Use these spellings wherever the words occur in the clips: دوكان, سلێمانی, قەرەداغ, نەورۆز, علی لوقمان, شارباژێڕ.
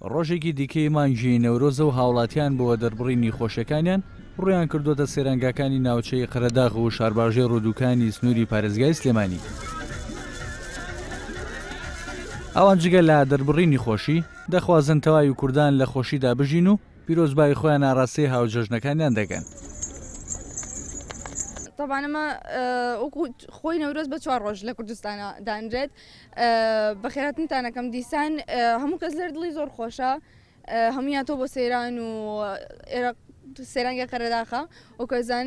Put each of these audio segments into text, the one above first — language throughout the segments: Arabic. ڕۆژێکی دیکەی مانگی نەورۆز و هاوڵاتیان بۆ دەربڕینی خۆشەکانیان ڕویان کردوتە سەرنگاکانی ناوچەی قەرەداغ و شارباژێڕ و دوکانی سنووری پارێزگای سلێمانی. ئەوان جگە لە دەربڕینی خۆشی دەخوازن تەواوی کوردان لە خۆشیدا بژین و پیرۆزبای خۆیان ئاراستەی هاوجەژنەکانیان دەگەن. طبعا ما خوي نوروز بتشوار روج لكردستان دانرد بخيرات انت انا كم ديسان همو كزلر دلي زور خوشا هميا تو بسيران و عراق سيران يا قرداخه وكزن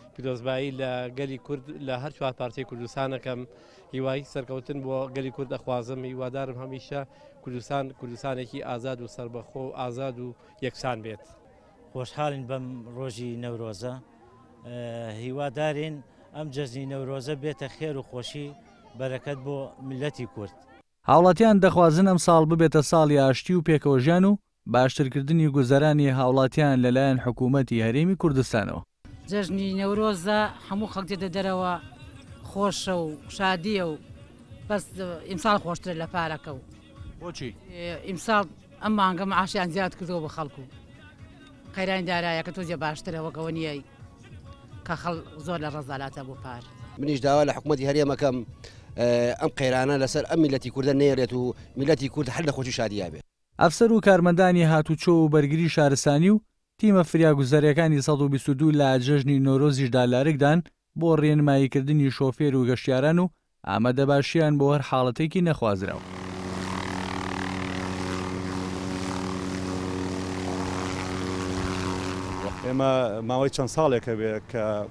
پیرۆز بایی لە گەلی کورد لە هەر چوار پارچەی کوردستانەکەم هیوای سەرکەوتن بۆ گەلی کورد دەخوازم. هیوادارم هەمیشە کوردستان کوردستانێکی ئازاد و سەربەخۆ و ئازاد و یەکسان بێت. خۆشحاڵین بەم ڕۆژی نەورۆزە، هیوادارین ئەم جەژنی نەورۆزە بێتە خێر و خۆشی بەرەکەت بۆ ملەتی کورد. هاوڵاتیان دەخوازن ئەم ساڵ ببێتە ساڵی ئاشتی و پێکەوەژیان و باشترکردنی گوزەرانی هاوڵاتیان لەلایەن حکوومەتی هەرێمی کوردستانەوە. جەژنی نەورۆزە هەموو خەڵک دێتە دەرەوە خۆشە و شادیە و بەس ئیمساڵ خۆشترە لە پارەکە و بۆچی ئیمساڵ ئەم مانگە مەعاشیان زیاد کردەوە بە خەڵکو قەیرانی دارایە کە تۆزیە باشترەوەکەوە نیەی کە خەڵ زۆر لە ڕەزالاتە بۆ پار. منیش داوا لە حکوومەتی هەرێمەکەم ئەم قەیرانە لەسەر ئەم میلەتی کوردە نێڕێت و میلەتی کورد هەر لە خۆشی شادیە بێت. ئەفسەر و کارمەندانی هاتوچۆ و بەرگری شارستانی و تیمە فریاگوزاریەکانی 122 لە جەژنی نەورۆزیشدا لارێکدان بۆ ڕێنماییکردنی شۆفێر و گەشتیاران و ئامادەباشیان بۆ هەر حاڵەتێکی نەخوازراوە. ئێمە ماوەی چەند ساڵێکە بێت کە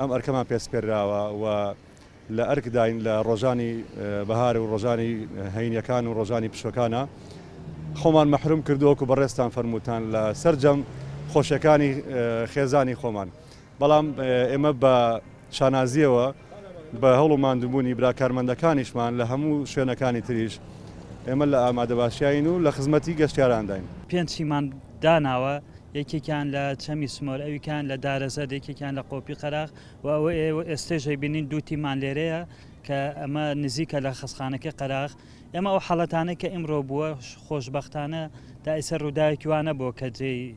ئەم ئەرکەمان پێسپێراوە و لە ئەرکداین لە ڕۆژانی بەهار و ڕۆژانی هەینیەکان و ڕۆژانی پشکانە خۆمان مەحروم کردووەکو بەڕێستان فەرمووتان لە سەرجەم خۆشەکانی خێزانی خۆمان، بەڵام ئێمە بە شانازیەوە بە هەڵ و ماندووبوونی براکارمەندەکانیشمان لە هەموو شوێنەکانی تریش ئێمە لە ئامادەباشیین و لە خزمەتی گەشتیارانداین. پێنجیمان داناوە، یەکێکیان لە چەمی سمۆر، ئەویکان لە دارەزەد، یەکێکیان لە قۆپی قەراغ و ئەوە ئێستێژەی بینین دووتیمان لێرەیە کە ئەمە نزیکە لە خەسخانەکە قەراغ. ئێمە ئەو حەڵەتانە کە ئیمڕۆ بووە خۆشبەختانە دایسەر ڕووداویکیوانە بۆ کە جێی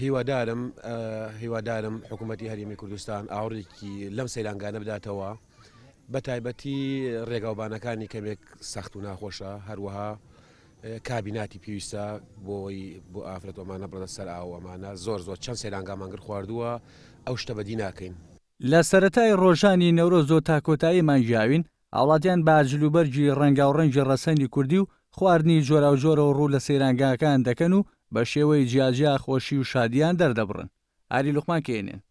هیوادارم حکوومەتی هەرێمی کوردستان ئاوڕێکی لەم سەیرانگانە بداتەوە، بە تایبەتی ڕێگاوبانەکانی کەمێک سەخت و ناخۆشە، هەروەها کابیناتی پێویستە بۆ ئافرەت ئەمانە بڕدە سەر ئاوەمانە زۆر چەند سەیرانگامانگر خواردووە، ئەو شتە بەدی ناکەین. لە سەرەتای ڕۆژانی نەورۆز و تاکۆتاییمان ژیاوین، هاوڵاتیان باجلوبەرجی ڕەنگاوڕەنجی ڕەسەنی کوردی و خواردنی جۆراوجۆرە و ڕوو لە سەیرانگاکان دەکەن و بە شێوەی جیاجیا خۆشی و شادیان دەردەبڕن. علی لوقمان کێنێن.